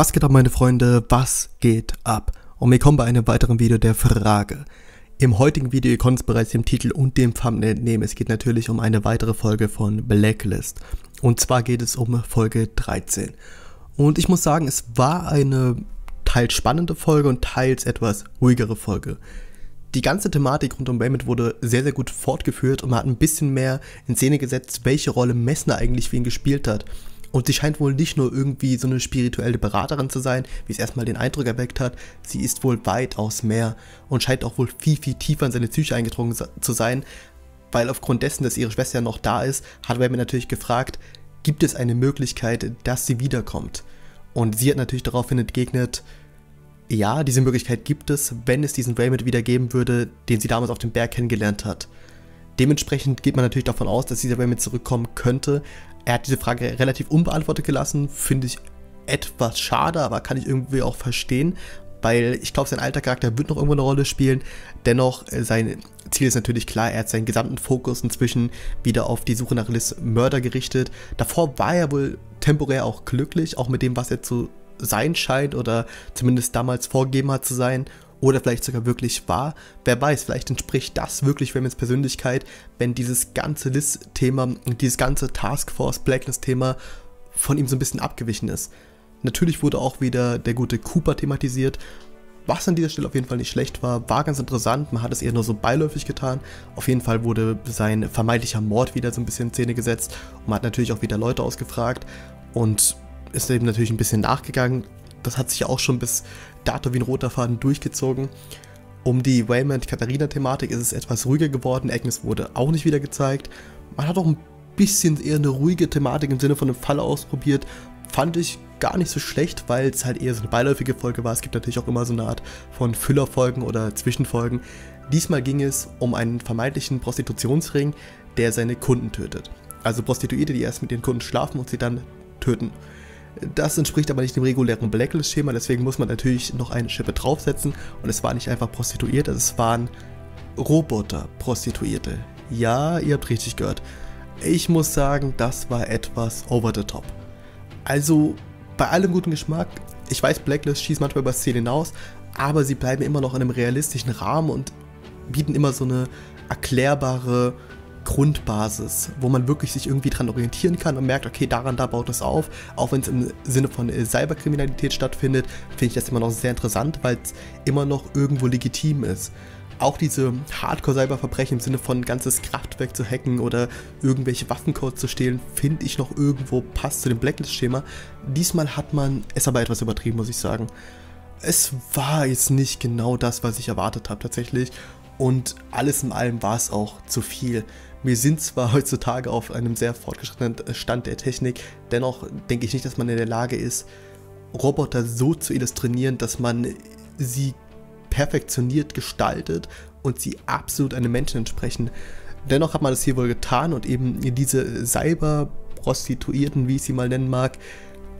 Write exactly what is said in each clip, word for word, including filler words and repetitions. Was geht ab, meine Freunde? Was geht ab? Und willkommen bei einem weiteren Video der Frage. Im heutigen Video, ihr könnt es bereits dem Titel und dem Thumbnail entnehmen, es geht natürlich um eine weitere Folge von Blacklist. Und zwar geht es um Folge dreizehn. Und ich muss sagen, es war eine teils spannende Folge und teils etwas ruhigere Folge. Die ganze Thematik rund um Raymond wurde sehr, sehr gut fortgeführt und man hat ein bisschen mehr in Szene gesetzt, welche Rolle Messner eigentlich für ihn gespielt hat. Und sie scheint wohl nicht nur irgendwie so eine spirituelle Beraterin zu sein, wie es erstmal den Eindruck erweckt hat, sie ist wohl weitaus mehr und scheint auch wohl viel, viel tiefer in seine Psyche eingedrungen zu sein, weil aufgrund dessen, dass ihre Schwester noch da ist, hat Raymond natürlich gefragt, gibt es eine Möglichkeit, dass sie wiederkommt? Und sie hat natürlich daraufhin entgegnet, ja, diese Möglichkeit gibt es, wenn es diesen Raymond wieder geben würde, den sie damals auf dem Berg kennengelernt hat. Dementsprechend geht man natürlich davon aus, dass dieser Raymond zurückkommen könnte. Er hat diese Frage relativ unbeantwortet gelassen, finde ich etwas schade, aber kann ich irgendwie auch verstehen, weil ich glaube, sein alter Charakter wird noch irgendwo eine Rolle spielen. Dennoch, sein Ziel ist natürlich klar, er hat seinen gesamten Fokus inzwischen wieder auf die Suche nach Liz Mörder gerichtet. Davor war er wohl temporär auch glücklich, auch mit dem, was er zu sein scheint oder zumindest damals vorgegeben hat zu sein. Oder vielleicht sogar wirklich wahr. Wer weiß, vielleicht entspricht das wirklich Raymonds Persönlichkeit, wenn dieses ganze Liz-Thema, dieses ganze Taskforce-Blacklist-Thema von ihm so ein bisschen abgewichen ist. Natürlich wurde auch wieder der gute Cooper thematisiert, was an dieser Stelle auf jeden Fall nicht schlecht war, war ganz interessant, man hat es eher nur so beiläufig getan. Auf jeden Fall wurde sein vermeintlicher Mord wieder so ein bisschen in Szene gesetzt und man hat natürlich auch wieder Leute ausgefragt und ist eben natürlich ein bisschen nachgegangen. Das hat sich auch schon bis dato wie ein roter Faden durchgezogen. Um die Raymond-Katharina-Thematik ist es etwas ruhiger geworden. Agnes wurde auch nicht wieder gezeigt. Man hat auch ein bisschen eher eine ruhige Thematik im Sinne von einem Fall ausprobiert. Fand ich gar nicht so schlecht, weil es halt eher so eine beiläufige Folge war. Es gibt natürlich auch immer so eine Art von Füllerfolgen oder Zwischenfolgen. Diesmal ging es um einen vermeintlichen Prostitutionsring, der seine Kunden tötet. Also Prostituierte, die erst mit ihren Kunden schlafen und sie dann töten. Das entspricht aber nicht dem regulären Blacklist-Schema, deswegen muss man natürlich noch eine Schippe draufsetzen. Und es waren nicht einfach Prostituierte, es waren Roboter-Prostituierte. Ja, ihr habt richtig gehört. Ich muss sagen, das war etwas over the top. Also, bei allem guten Geschmack, ich weiß, Blacklist schießt manchmal über das Ziel hinaus, aber sie bleiben immer noch in einem realistischen Rahmen und bieten immer so eine erklärbare Grundbasis, wo man wirklich sich irgendwie dran orientieren kann und merkt, okay, daran, da baut es auf. Auch wenn es im Sinne von Cyberkriminalität stattfindet, finde ich das immer noch sehr interessant, weil es immer noch irgendwo legitim ist. Auch diese Hardcore-Cyberverbrechen im Sinne von ein ganzes Kraftwerk zu hacken oder irgendwelche Waffencodes zu stehlen, finde ich noch irgendwo passt zu dem Blacklist-Schema. Diesmal hat man es aber etwas übertrieben, muss ich sagen. Es war jetzt nicht genau das, was ich erwartet habe tatsächlich. Und alles in allem war es auch zu viel. Wir sind zwar heutzutage auf einem sehr fortgeschrittenen Stand der Technik, dennoch denke ich nicht, dass man in der Lage ist, Roboter so zu illustrieren, dass man sie perfektioniert gestaltet und sie absolut einem Menschen entsprechen. Dennoch hat man das hier wohl getan und eben diese Cyberprostituierten, wie ich sie mal nennen mag,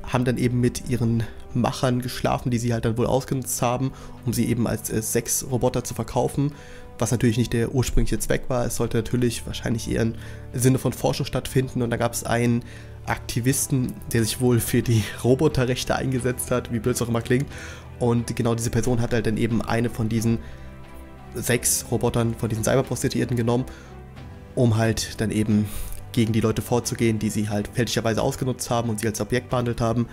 haben dann eben mit ihren Machern geschlafen, die sie halt dann wohl ausgenutzt haben, um sie eben als äh, Sexroboter zu verkaufen, was natürlich nicht der ursprüngliche Zweck war. Es sollte natürlich wahrscheinlich eher im Sinne von Forschung stattfinden und da gab es einen Aktivisten, der sich wohl für die Roboterrechte eingesetzt hat, wie blöd es auch immer klingt, und genau diese Person hat halt dann eben eine von diesen Sexrobotern, von diesen Cyberprostituierten genommen, um halt dann eben gegen die Leute vorzugehen, die sie halt fälschlicherweise ausgenutzt haben und sie als Objekt behandelt haben.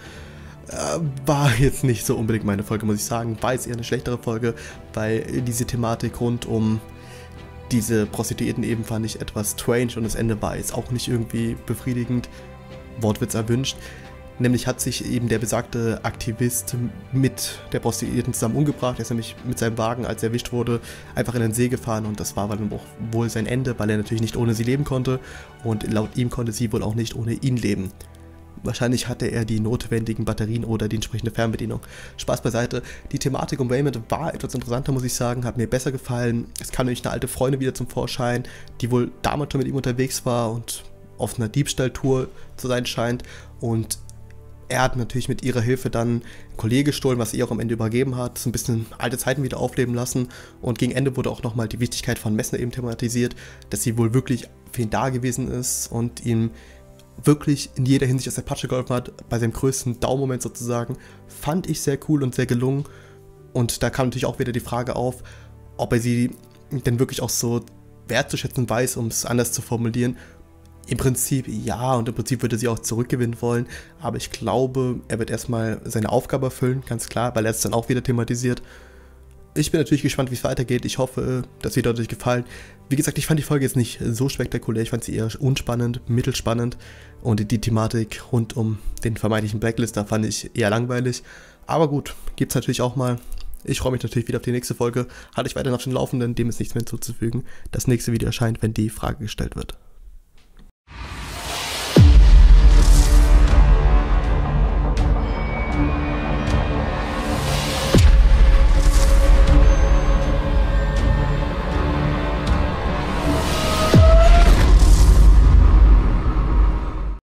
Äh, war jetzt nicht so unbedingt meine Folge, muss ich sagen. War jetzt eher eine schlechtere Folge, weil diese Thematik rund um diese Prostituierten eben fand ich etwas strange und das Ende war jetzt auch nicht irgendwie befriedigend, Wortwitz erwünscht. Nämlich hat sich eben der besagte Aktivist mit der Prostituierten zusammen umgebracht. Er ist nämlich mit seinem Wagen, als er erwischt wurde, einfach in den See gefahren und das war dann wohl sein Ende, weil er natürlich nicht ohne sie leben konnte und laut ihm konnte sie wohl auch nicht ohne ihn leben. Wahrscheinlich hatte er die notwendigen Batterien oder die entsprechende Fernbedienung. Spaß beiseite, die Thematik um Raymond war etwas interessanter, muss ich sagen, hat mir besser gefallen. Es kam nämlich eine alte Freundin wieder zum Vorschein, die wohl damals schon mit ihm unterwegs war und auf einer Diebstahltour zu sein scheint und er hat natürlich mit ihrer Hilfe dann einen Collier gestohlen, was sie auch am Ende übergeben hat, so ein bisschen alte Zeiten wieder aufleben lassen und gegen Ende wurde auch nochmal die Wichtigkeit von Messner eben thematisiert, dass sie wohl wirklich für ihn da gewesen ist und ihm wirklich in jeder Hinsicht aus der Patsche geholfen hat, bei seinem größten Down-Moment sozusagen, fand ich sehr cool und sehr gelungen. Und da kam natürlich auch wieder die Frage auf, ob er sie denn wirklich auch so wertzuschätzen weiß, um es anders zu formulieren. Im Prinzip ja, und im Prinzip würde sie auch zurückgewinnen wollen, aber ich glaube, er wird erstmal seine Aufgabe erfüllen, ganz klar, weil er es dann auch wieder thematisiert. Ich bin natürlich gespannt, wie es weitergeht. Ich hoffe, dass sie dadurch gefallen. Wie gesagt, ich fand die Folge jetzt nicht so spektakulär. Ich fand sie eher unspannend, mittelspannend. Und die Thematik rund um den vermeintlichen Blacklister fand ich eher langweilig. Aber gut, gibt's natürlich auch mal. Ich freue mich natürlich wieder auf die nächste Folge. Halte ich weiterhin auf den Laufenden, dem ist nichts mehr hinzuzufügen. Das nächste Video erscheint, wenn die Frage gestellt wird.